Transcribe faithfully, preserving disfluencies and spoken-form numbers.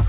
Oh.